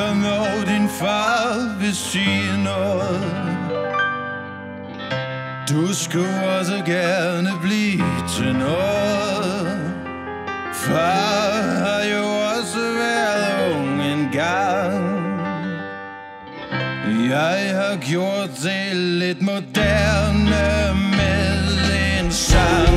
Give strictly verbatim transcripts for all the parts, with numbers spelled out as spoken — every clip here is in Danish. der når din far vil sige noget. Du skulle også gerne blive til noget. Far har jo også været ung engang. Jeg har gjort det lidt moderne med en sang.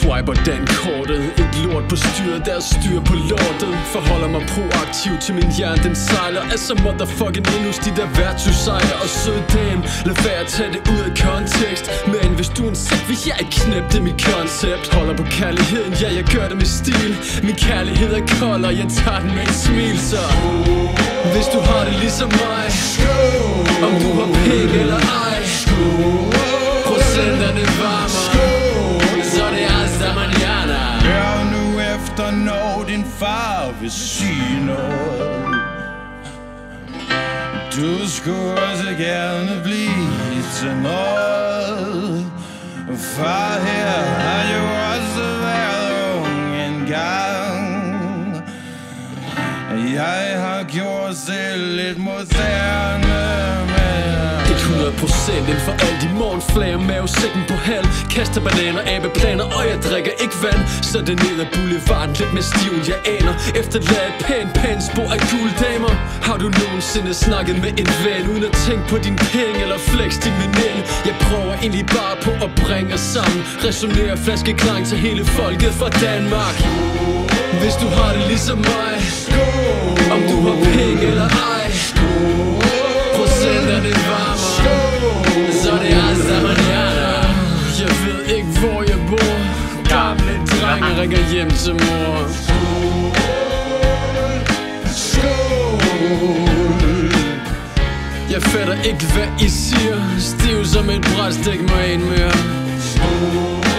Swiper dankortet, et lort på styret, deres styr på lortet. Forholder mig proaktivt til min hjerne, den sejler. Er så motherfucking endnu de der værtshusejler. Og søde dame, lad være at tage det ud af kontekst. Men hvis du er en sæt, hvis jeg ikke knæbte mit koncept. Holder på kærligheden, ja jeg gør det med stil. Min kærlighed er kold, og jeg tager den med et smil. Så hvis du har det ligesom mig, om du har pik eller ej, procenterne varmer. Hør nu efter, når din far vil sige noget. Du skulle også gerne blive til noget. Far her har jo også været ung engang. Jeg har gjort selv lidt moderne. hundrede procent inden for alt i morgenflager, mavesækken på halv. Kaster bananer, abeplaner, og jeg drikker ikke vand. Så det ned ad boulevarden, lidt mere stiv end jeg aner. Efterlader et pænt, pænt spor af gulddamer. Har du nogensinde snakket med en ven uden at tænke på din penge eller flex din veninde? Jeg prøver egentlig bare på at bringe os sammen. Resonere flaskeklang til hele folket fra Danmark. Hvis du har det ligesom mig, om du har penge eller ej, procenterne varmer. Jeg ved ikke hvor jeg bor. Gamle drenge ringer hjem til mor. Skål. Jeg fatter ikke hvad I siger. Stiv som et brætstik med en mere.